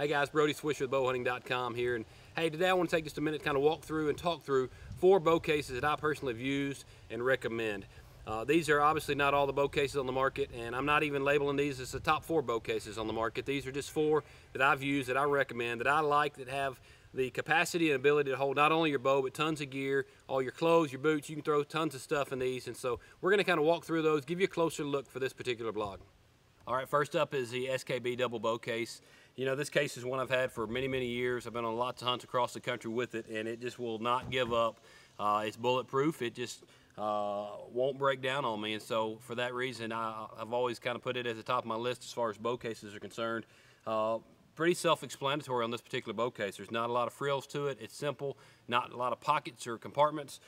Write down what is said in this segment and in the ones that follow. Hey guys, Brody Swisher with bowhunting.com here, and hey, today I want to take just a minute to kind of walk through and talk through 4 bow cases that I personally have used and recommend. These are obviously not all the bow cases on the market, and I'm not even labeling these as the top 4 bow cases on the market. These are just 4 that I've used, that I recommend, that I like, that have the capacity and ability to hold not only your bow, but tons of gear, all your clothes, your boots. You can throw tons of stuff in these, and so we're going to kind of walk through those, give you a closer look for this particular blog. All right, first up is the SKB double bow case. You know, this case is one I've had for many, many years. I've been on lots of hunts across the country with it, and it just will not give up. It's bulletproof. It just won't break down on me, and so for that reason, I've always kind of put it as the top of my list as far as bow cases are concerned. Pretty self-explanatory on this particular bow case. There's not a lot of frills to it. It's simple, not a lot of pockets or compartments,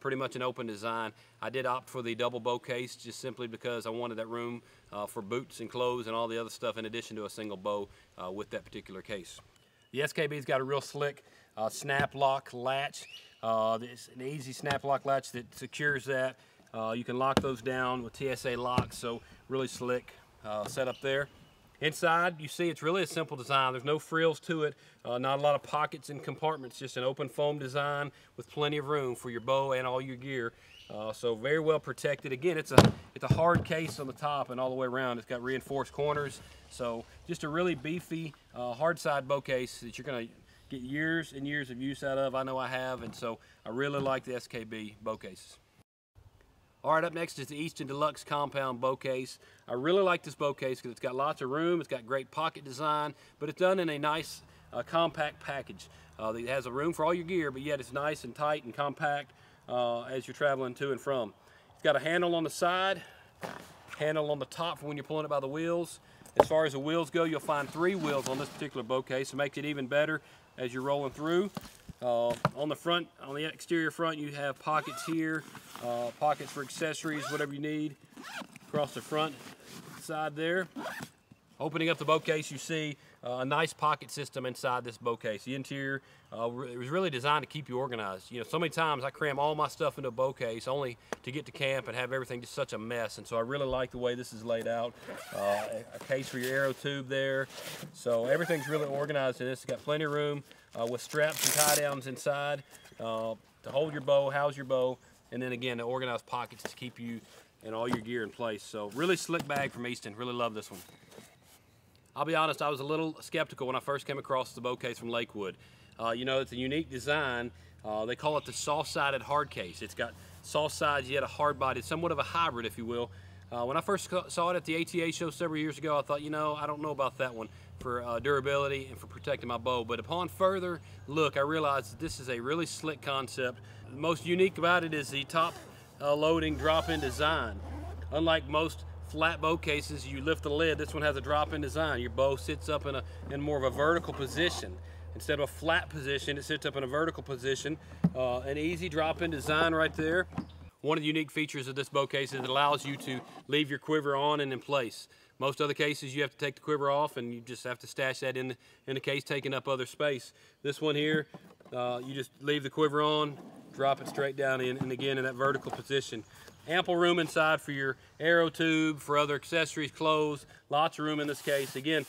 pretty much an open design. I did opt for the double bow case just simply because I wanted that room for boots and clothes and all the other stuff in addition to a single bow with that particular case. The SKB's got a real slick snap lock latch. It's an easy snap lock latch that secures that. You can lock those down with TSA locks, so really slick setup there. Inside, you see it's really a simple design. There's no frills to it, not a lot of pockets and compartments, just an open foam design with plenty of room for your bow and all your gear. So very well protected. Again, it's a hard case on the top and all the way around. It's got reinforced corners. So just a really beefy, hard side bow case that you're gonna get years and years of use out of. I know I have, and so I really like the SKB bow cases. All right, up next is the Easton Deluxe Compound Bow Case. I really like this bow case because it's got lots of room, it's got great pocket design, but it's done in a nice compact package. It has a room for all your gear, but yet it's nice and tight and compact as you're traveling to and from. It's got a handle on the side, handle on the top for when you're pulling it by the wheels. As far as the wheels go, you'll find 3 wheels on this particular bow case. It makes it even better as you're rolling through. On the front, on the exterior front, you have pockets here, pockets for accessories, whatever you need, across the front side there. Opening up the bow case, you see a nice pocket system inside this bow case. The interior, it was really designed to keep you organized. You know, so many times I cram all my stuff into a bow case only to get to camp and have everything just such a mess. And so I really like the way this is laid out. A case for your arrow tube there. So everything's really organized in this. It's got plenty of room with straps and tie downs inside to hold your bow, house your bow, and then again, the organized pockets to keep you and all your gear in place. So really slick bag from Easton. Really love this one. I'll be honest, I was a little skeptical when I first came across the bow case from Lakewood. You know, it's a unique design. They call it the soft-sided hard case. It's got soft sides yet a hard body, somewhat of a hybrid, if you will. When I first saw it at the ATA show several years ago, I thought, you know, I don't know about that one for durability and for protecting my bow. But upon further look, I realized that this is a really slick concept. The most unique about it is the top loading drop-in design. Unlike most flat bow cases, you lift the lid, this one has a drop-in design. Your bow sits up in more of a vertical position. Instead of a flat position, it sits up in a vertical position. An easy drop-in design right there. One of the unique features of this bow case is it allows you to leave your quiver on and in place. Most other cases, you have to take the quiver off and you just have to stash that in the case, taking up other space. This one here, you just leave the quiver on, drop it straight down in, and again, in that vertical position. Ample room inside for your arrow tube, for other accessories, clothes, lots of room in this case. Again,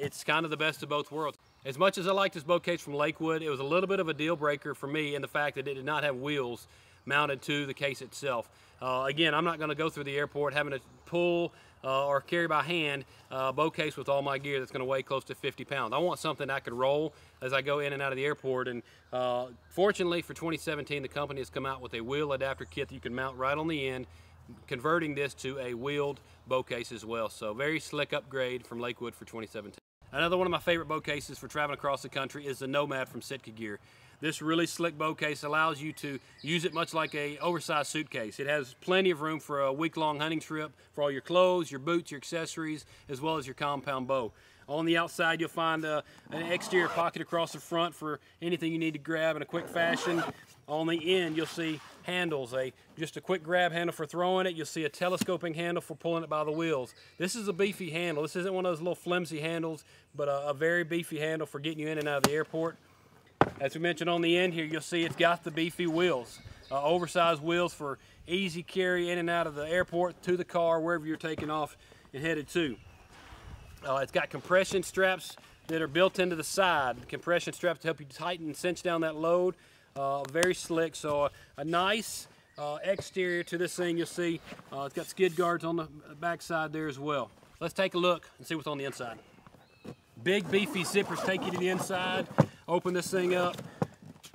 it's kind of the best of both worlds. As much as I like this bow case from Lakewood, it was a little bit of a deal breaker for me in the fact that it did not have wheels mounted to the case itself. Again, I'm not gonna go through the airport having to pull or carry by hand a bow case with all my gear that's gonna weigh close to 50 pounds. I want something I could roll as I go in and out of the airport, and fortunately for 2017, the company has come out with a wheel adapter kit that you can mount right on the end, converting this to a wheeled bow case as well. So very slick upgrade from Lakewood for 2017. Another one of my favorite bow cases for traveling across the country is the Nomad from Sitka Gear. This really slick bow case allows you to use it much like an oversized suitcase. It has plenty of room for a week-long hunting trip for all your clothes, your boots, your accessories, as well as your compound bow. On the outside, you'll find an exterior pocket across the front for anything you need to grab in a quick fashion. On the end, you'll see handles, just a quick grab handle for throwing it. You'll see a telescoping handle for pulling it by the wheels. This is a beefy handle. This isn't one of those little flimsy handles, but a very beefy handle for getting you in and out of the airport. As we mentioned, on the end here, you'll see it's got the beefy wheels, oversized wheels for easy carry in and out of the airport to the car, wherever you're taking off and headed to. It's got compression straps that are built into the side. The compression straps to help you tighten and cinch down that load. Very slick, so a nice exterior to this thing. You'll see it's got skid guards on the back side there as well. Let's take a look and see what's on the inside. Big beefy zippers take you to the inside. Open this thing up.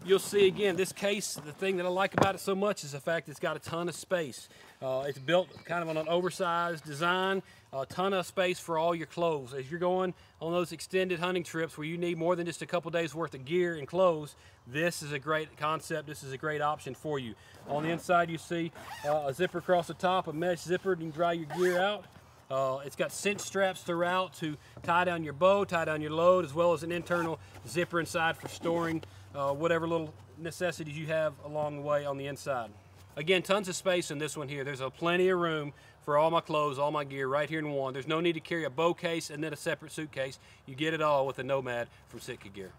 You'll see again, this case, the thing that I like about it so much is the fact it's got a ton of space. It's built kind of on an oversized design, a ton of space for all your clothes. As you're going on those extended hunting trips where you need more than just a couple days worth of gear and clothes, this is a great concept. This is a great option for you. On the inside, you see a zipper across the top, a mesh zipper, and you can dry your gear out. It's got cinch straps throughout to tie down your bow, tie down your load, as well as an internal zipper inside for storing whatever little necessities you have along the way on the inside. Again, tons of space in this one here. There's plenty of room for all my clothes, all my gear right here in one. There's no need to carry a bow case and then a separate suitcase. You get it all with the Nomad from Sitka Gear.